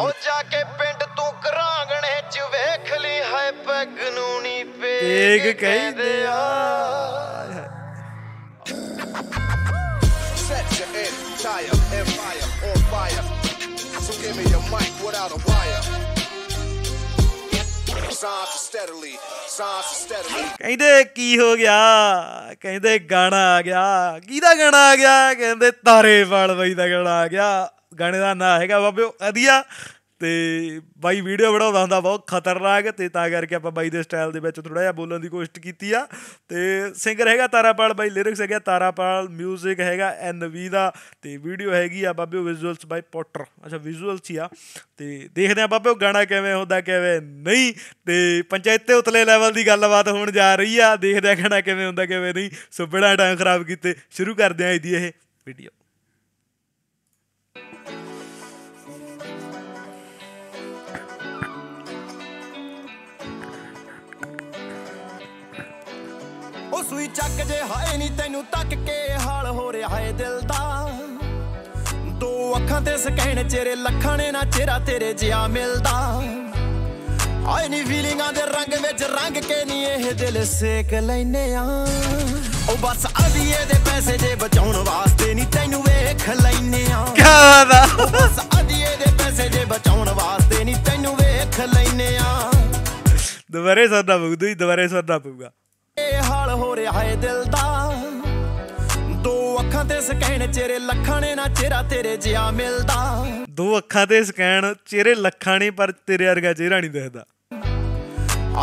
और जाके पिंड तू करांगणे च वेख ली है पगनूनी पे एक कह दे Set your entire empire on fire. So give me your mic without a wire. कहते की हो गया, कहते गाना आ गया, किदा गाना आ गया, कहते तारेपाल बाई का गाना आ गया। गाने का ना है बाबे अधिया ते बाई वीडियो बनाता होंगे बहुत खतरनाक तो करके आप बाई के स्टाइल के थोड़ा जहा बोलने की कोशिश की आ। तो सिंगर है तारापाल बाई, लिरिक्स है तारापाल, म्यूजिक है N Vee का, तो वीडियो हैगी आ बाबे विजुअल्स बाई पॉटर। अच्छा विजुअल्स ही आ, तो देखते हैं बाबे गाना किवें होंदा किवें नहीं। तो पंचायत ते उतले लैवल की गलबात होण जा रही आ, देखते हैं गाना किवें होंदा किवें नहीं। सो बिना टाइम खराब किए शुरू करते हैं जी ये वीडियो। सुई चक जे हाए नी तेनू तक के हाल हो रहा है दिल दा, दो अखां ते सकैण चेहरे लखां ने ना चेहरा तेरे जिया मिलदा। हाए नी फीलिंगां दे रंग विच रंग के नी इह दिल सेक लैने आ। ओ बस अधीए दे पैसे जे बचाउण वास्ते नी तेनू वेख लैने आ। ओ बस अधीए दे पैसे जे बचाउण वास्ते नी तेनू वेख लैने आ। दुबारे सरदा पऊगा, दुबारे सरदा पऊगा। हाल हो रहा है दिल दा, दो अखां ते सकैण चेहरे लखां ने ना चेहरा तेरे जिया मिलदा। दो अखां ते सकैण चेहरे लखां ने पर तेरे वर्गा चेहरा नहीं दिखदा।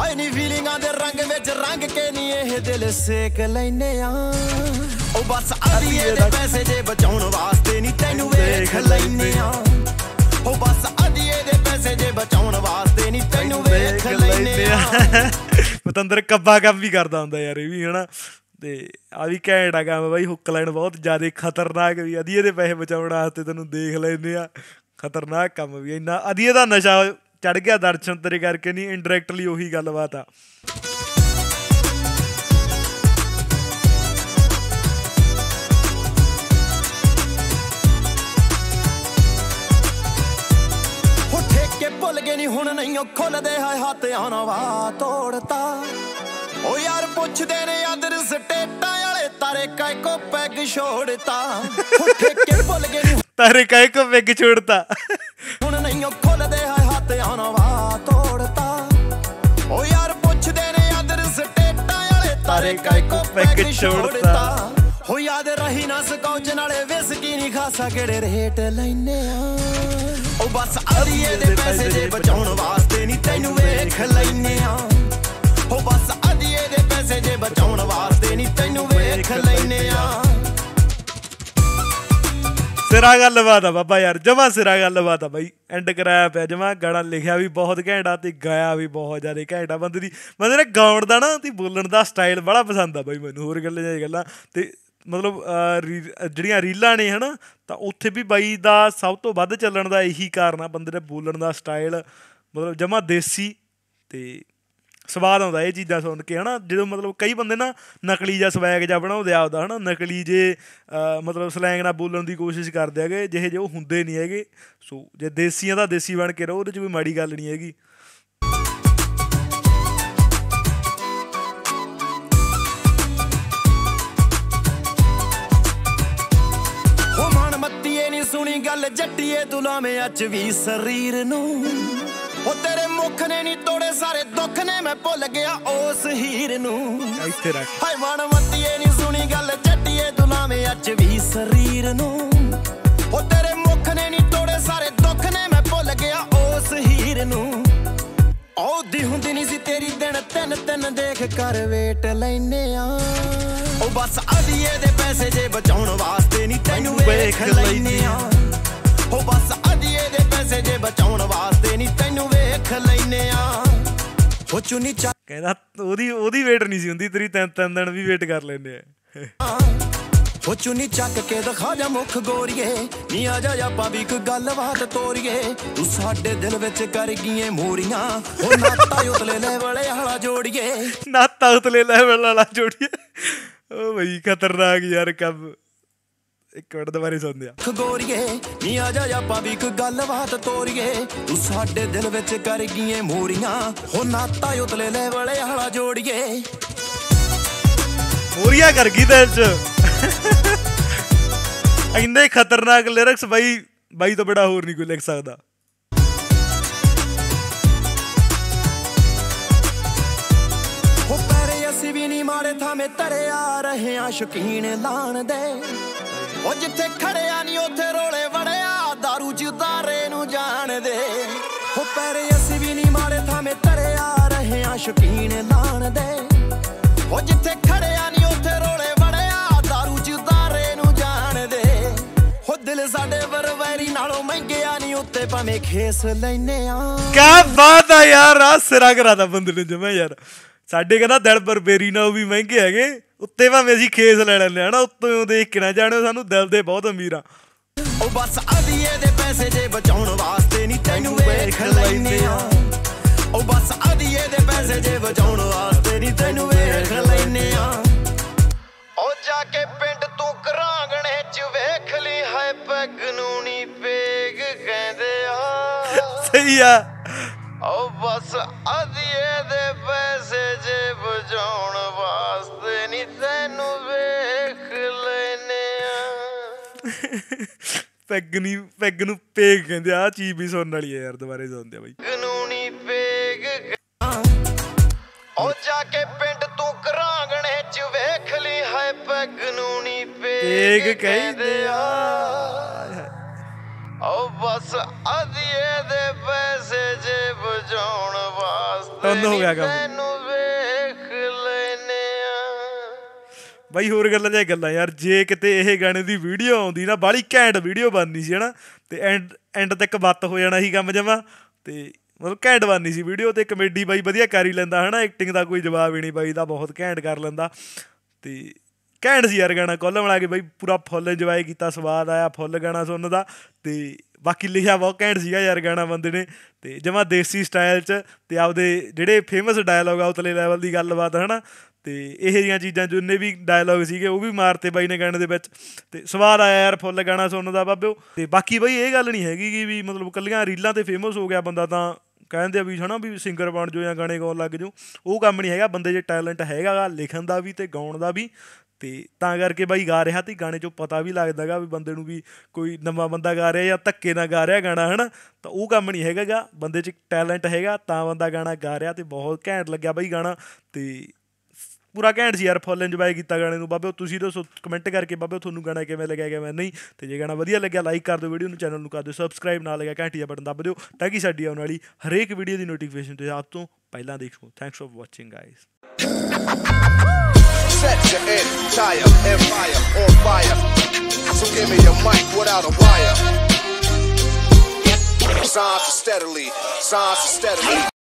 आए नी फीलिंगां दे रंग विच रंग के नी इह दिल सेक लैने आ। ओ बस अधीए दे पैसे जे बचाउण वास्ते नी तैनू वेख लैने आ। ओ बस अधीए दे पैसे जे बचाउण वास्ते नी तैनू वेख लैने आ। पतंदर कब्बा कम भी करता होंगे यार ये भी है ना। तो आ भी घैंट आ काम बई, हुक लाइन बहुत ज़्यादा खतरनाक भी। अधीए के पैसे बचाने वास्ते तेन देख लेंगे आ, खतरनाक काम भी। इन्ना अधीए का नशा चढ़ गया दर्शन तेरे करके नहीं, इनडायरैक्टली उही गलबात आ। हुण नहीं खुल दे है हाथ आनवा तोड़ता। ओ यार पुछदे ने अदर स्टेटा वाले तारे काय को पैग छोड़ता। उठे के भुल गए नी तारे काय को पैग छोड़ता। हुण नहीं खुल दे है हाथ आनवा तोड़ता। ओ यार पुछदे ने अदर स्टेटा वाले तारे काय को पैग छोड़ता। हो याद रही ना सकौच नाले विस्की नहीं खासा केड़े रेट लैने आ। ओ बस अधीए दे पैसे जे बचाउण वास्ते नी तैनू वेख लैने आ। ओ बस अधीए दे पैसे जे बचाउण वास्ते नी तैनू वेख लैने आ। सिरा गलबात आ बाबा यार, जमा सिरा गलबात आ बई। एंड कराया पे जमा, गाना लिखिया भी बहुत घैंट आ ते गाया भी बहुत ज़्यादा घैंट आ। बंदे दी मतलब गाउण दा ना ते बोलण दा स्टाइल बड़ा पसंद आ बई मैनूं। होर गल्लां जां गल्लां ते मतलब जड़ियाँ रीलां ने है ना, तो उत्थे भी बई का सब तो वध चलन का यही कारण आ। बंदे बोलन का स्टाइल मतलब जमा देसी, तो स्वाद आता ये चीज़ा सुन के है ना। जो मतलब कई बंदे ना नकली जा स्वैग जा बनाते आपदा है ना, नकली जे मतलब स्लैंग ना बोलन की कोशिश करते हैं जिहे जो होंदे नहीं है। सो जे देसियाँ का देसी बन के रहो, वो कोई माड़ी गल नहीं हैगी। सुनी गल जट्टिए तुलावें अच भी शरीर नूं, ओ तेरे मुख ने नी तोड़े सारे दुख ने, मैं भुल गया उस हीर नूं। हाय मन मतिए नी सुनी गल जट्टिए तुलावें अच भी शरीर नूं, ओ तेरे मुख ने नी तोड़े सारे दुख ने, मैं भुल गया उस हीर नूं। औदी हुंदी नहीं सी तेरी दिन तिन तिन देख कर वेट लैने आ। ओ बस अधीए दे पैसे जे बचाउण वास्ते नी तैनू वेख लैने आ। ओ बस अधीए दे पैसे जे बचाउण वास्ते नी तैनू वेख लैने आ। ओ चुनी चा कहदा ओदी ओदी वेट नहीं सी हुंदी तेरी, तिन तिन दिन भी वेट कर लैने आ। ओ चुनी चक के दिखा जा मुख गोरीए नी, आ जा आपां वी कोई गलबात तोरीए, तू साडे दिल विच कर गईए मोरियां। ओ नाता उतले लेवल वाला जोड़िए, नाता उतले लेवल वाला जोड़िए। ओ भाई खतरनाक यार कब ਇੱਕ ਮਿੰਟ ਦੇ ਬਾਰੇ ਸੁਣਦੇ ਆ। ਖਗੋਰੀਏ ਨੀ ਆ ਜਾ ਆਪਾਂ ਵੀ ਇੱਕ ਗੱਲਬਾਤ ਤੋਰੀਏ, ਤੂੰ ਸਾਡੇ ਦਿਲ ਵਿੱਚ ਕਰ ਗਈਏ ਮੋਰੀਆਂ, ਹੋ ਨਾਤਾ ਉਤਲੇ ਲੈਵਲ ਵਾਲਾ ਜੋੜੀਏ। ਮੋਰੀਆਂ ਕਰ ਗਈ ਦਿਲ 'ਚ ਇੰਨੇ ਖਤਰਨਾਕ ਲਿਰਿਕਸ ਬਾਈ, ਬਾਈ ਤੋਂ ਬੜਾ ਹੋਰ ਨਹੀਂ ਕੋਈ ਲਿਖ ਸਕਦਾ। क्या बात है यार, आज सिरा करा था बंद ने जमा यार। साढ़े कहना दिल पर बेरी ना भी महंगे है, उत्ते भावे असीं खेस ले लैंदे आ ना, उत्तों देख के ना जाणो सानू दिल दे बहुत अमीर आ। ओ बस आधिए दे पैसे जे बचाउण वास्ते नी तैनू वेख लैंदे आ, ओ बस आधिए दे पैसे जे बचाउण वास्ते नी तैनू वेख लैंदे आ, ओ जाके पिंड तू घरांगणे च वेख ली है पैग नूं नी पेग कहंदे आ। सही आ। ओ बस आधिए दे पैसे जे बचाउण वास्ते नी तैनू वेख लैने आ। पैग नी पैग नूं पेग कहंदे आ, चीज भी सुनने वाली है यार, दोबारा सुनदे आ बाई। कानूनी पेग ओ जाके पिंड तू घरांगणे च वेख ली है पैग नूं नी पेग कहंदे आ, ओ बस आधिए दे पैसे जे बचाउण वास्ते नी तैनू ਬਾਈ। ਹੋਰ ਗੱਲਾਂ ਜਾਂ ਗੱਲਾਂ ਯਾਰ, ਜੇ ਕਿਤੇ ਇਹ ਗਾਣੇ ਦੀ ਵੀਡੀਓ ਆਉਂਦੀ ਨਾ, ਬਾਹਲੀ ਘੈਂਟ ਵੀਡੀਓ ਬਣਨੀ ਸੀ ਹੈ ਨਾ, ਅਤੇ ਐਂਡ ਤੱਕ ਬੱਤ ਹੋ ਜਾਣਾ ਸੀ ਕੰਮ ਜਮਾਂ, ਅਤੇ ਮਤਲਬ ਘੈਂਟ ਬਣਨੀ ਸੀ ਵੀਡੀਓ। ਅਤੇ ਕਮੇਡੀ ਬਾਈ ਵਧੀਆ ਕਰ ਹੀ ਲੈਂਦਾ ਹੈ ਨਾ, ਐਕਟਿੰਗ ਦਾ ਕੋਈ ਜਵਾਬ ਹੀ ਨਹੀਂ ਬਾਈ ਦਾ, ਬਹੁਤ ਘੈਂਟ ਕਰ ਲੈਂਦਾ। ਅਤੇ ਘੈਂਟ ਸੀ ਯਾਰ ਗਾਣਾ, ਕੋਲਮ ਲਾ ਕੇ ਬਾਈ ਪੂਰਾ ਫੁੱਲ ਇੰਜੋਏ ਕੀਤਾ, ਸਵਾਦ ਆਇਆ ਫੁੱਲ ਗਾਣਾ ਸੁਣਨ ਦਾ। ਅਤੇ ਬਾਕੀ ਲਿਖਿਆ ਬਹੁਤ ਘੈਂਟ ਸੀਗਾ ਯਾਰ ਗਾਣਾ ਬੰਦੇ ਨੇ, ਅਤੇ ਜਮਾਂ ਦੇਸੀ ਸਟਾਈਲ 'ਚ, ਅਤੇ ਆਪਦੇ ਜਿਹੜੇ ਫੇਮਸ ਡਾਇਲੋਗ ਆ ਉਤਲੇ ਲੈਵਲ ਦੀ ਗੱਲਬਾਤ ਹੈ ਨਾ, ਅਤੇ ਇਹੋ ਜਿਹੀਆਂ ਚੀਜ਼ਾਂ ਜਿੰਨੇ ਵੀ ਡਾਇਲੋਗ ਸੀਗੇ ਉਹ ਵੀ ਮਾਰਤੇ ਬਾਈ ਨੇ ਗਾਣੇ ਦੇ ਵਿੱਚ, ਅਤੇ ਸਵਾਦ ਆਇਆ ਯਾਰ ਫੁੱਲ ਗਾਣਾ ਸੁਣਨ ਦਾ ਬਾਬਿਓ। ਅਤੇ ਬਾਕੀ ਬਾਈ ਇਹ ਗੱਲ ਨਹੀਂ ਹੈਗੀ ਕਿ ਵੀ ਮਤਲਬ ਇਕੱਲੀਆਂ ਰੀਲਾਂ 'ਤੇ ਫੇਮਸ ਹੋ ਗਿਆ ਬੰਦਾ ਤਾਂ ਕਹਿੰਦੇ ਆ ਵੀ ਹੈ ਨਾ ਵੀ ਸਿੰਗਰ ਬਣ ਜਾਓ ਜਾਂ ਗਾਣੇ ਗਾਉਣ ਲੱਗ ਜਾਓ, ਉਹ ਕੰਮ ਨਹੀਂ ਹੈਗਾ। ਬੰਦੇ 'ਚ ਟੈਲੈਂਟ ਹੈਗਾ ਗਾ ਲਿਖਣ ਦਾ ਵੀ ਅਤੇ ਗਾਉਣ ਦਾ ਵੀ, ਅਤੇ ਤਾਂ ਕਰਕੇ ਬਾਈ ਗਾ ਰਿਹਾ, ਅਤੇ ਗਾਣੇ 'ਚੋਂ ਪਤਾ ਵੀ ਲੱਗਦਾ ਗਾ ਵੀ ਬੰਦੇ ਨੂੰ ਵੀ ਕੋਈ ਨਵਾਂ ਬੰਦਾ ਗਾ ਰਿਹਾ ਜਾਂ ਧੱਕੇ ਨਾਲ ਗਾ ਰਿਹਾ ਗਾਣਾ ਹੈ ਨਾ, ਤਾਂ ਉਹ ਕੰਮ ਨਹੀਂ ਹੈਗਾ ਗਾ। ਬੰਦੇ 'ਚ ਟੈਲੈਂਟ ਹੈਗਾ ਤਾਂ ਬੰਦਾ ਗਾਣਾ ਗਾ ਰਿਹਾ, ਅਤੇ ਬਹੁਤ ਘੈਂਟ ਲੱਗਿਆ ਬਾਈ ਗਾਣਾ, ਅਤੇ ਪੂਰਾ ਘੈਂਟ ਸੀ ਯਾਰ, ਫੁੱਲ ਇੰਜੋਏ ਕੀਤਾ ਗਾਣੇ ਨੂੰ ਬਾਬੇ। ਤੁਸੀਂ ਦੱਸੋ ਕਮੈਂਟ ਕਰਕੇ ਬਾਬੇ ਤੁਹਾਨੂੰ ਗਾਣਾ ਕਿਵੇਂ ਲੱਗਿਆ, ਕਿਵੇਂ ਨਹੀਂ, ਅਤੇ ਜੇ ਗਾਣਾ ਵਧੀਆ ਲੱਗਿਆ ਲਾਈਕ ਕਰ ਦਿਓ, ਵੀਡੀਓ ਨੂੰ ਚੈਨਲ ਨੂੰ ਕਰ ਦਿਓ ਸਬਸਕ੍ਰਾਈਬ, ਨਾਲ ਲੱਗਿਆ ਘੰਟੀਆ ਬਟਨ ਦੱਬ ਦਿਓ ਤਾਂ ਕਿ ਸਾਡੀ ਆਉਣ ਵਾਲੀ ਹਰੇਕ ਵੀਡੀਓ ਦੀ ਨੋਟੀਫਿਕੇਸ਼ਨ ਤੁਸੀਂ ਆਪ ਤੋਂ ਪਹਿਲਾਂ ਦੇਖ ਸਕੋ। Thanks for watching guys.